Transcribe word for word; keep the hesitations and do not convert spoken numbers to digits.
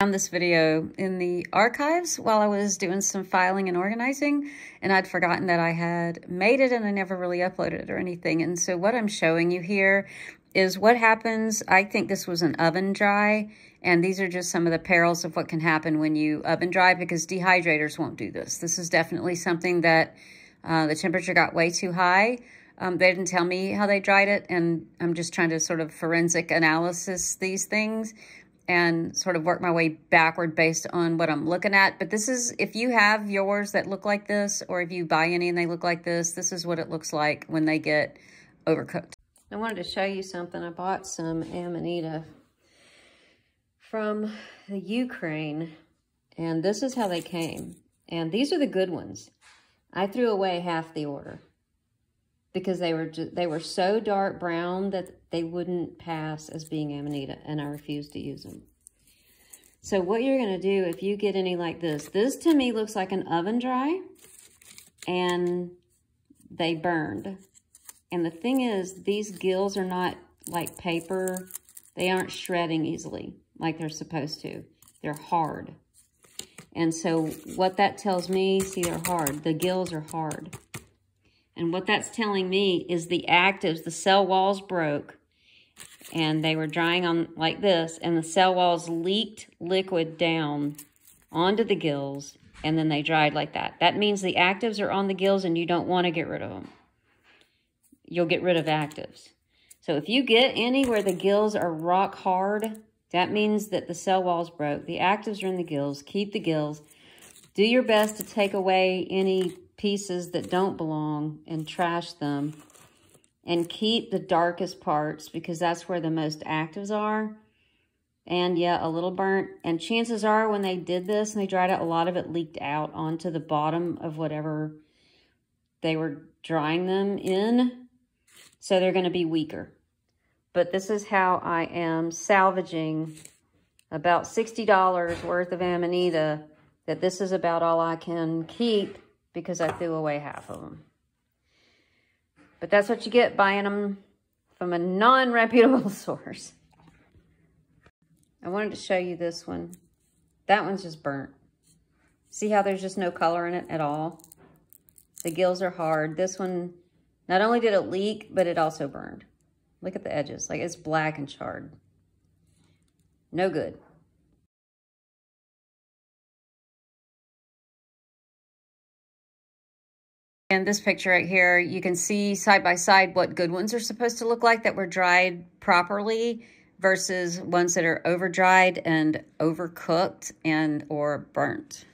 Found this video in the archives while I was doing some filing and organizing, and I'd forgotten that I had made it and I never really uploaded it or anything. And so what I'm showing you here is what happens. I think this was an oven dry, and these are just some of the perils of what can happen when you oven dry, because dehydrators won't do this. This is definitely something that uh, the temperature got way too high. Um, they didn't tell me how they dried it, and I'm just trying to sort of forensic analysis these things and sort of work my way backward based on what I'm looking at. But this is, if you have yours that look like this, or if you buy any and they look like this, this is what it looks like when they get overcooked. I wanted to show you something. I bought some amanita from the Ukraine, and this is how they came. And these are the good ones. I threw away half the order because they were just, they were so dark brown that they wouldn't pass as being amanita, and I refused to use them. So what you're gonna do if you get any like this, this to me looks like an oven dry, and they burned. And the thing is, these gills are not like paper. They aren't shredding easily like they're supposed to. They're hard. And so what that tells me, see, they're hard. The gills are hard. And what that's telling me is the actives, the cell walls broke, and they were drying on like this, and the cell walls leaked liquid down onto the gills, and then they dried like that. That means the actives are on the gills, and you don't want to get rid of them. You'll get rid of actives. So if you get any where the gills are rock hard, that means that the cell walls broke. The actives are in the gills. Keep the gills. Do your best to take away any pieces that don't belong and trash them, and keep the darkest parts because that's where the most actives are. And yeah, a little burnt. And chances are when they did this and they dried it, a lot of it leaked out onto the bottom of whatever they were drying them in. So they're going to be weaker. But this is how I am salvaging about sixty dollars worth of amanita, that this is about all I can keep because I threw away half of them. But that's what you get buying them from a non-reputable source. I wanted to show you this one. That one's just burnt. See how there's just no color in it at all? The gills are hard. This one, not only did it leak, but it also burned. Look at the edges. Like, it's black and charred. No good. In this picture right here, you can see side by side what good ones are supposed to look like that were dried properly versus ones that are over dried and overcooked and or burnt.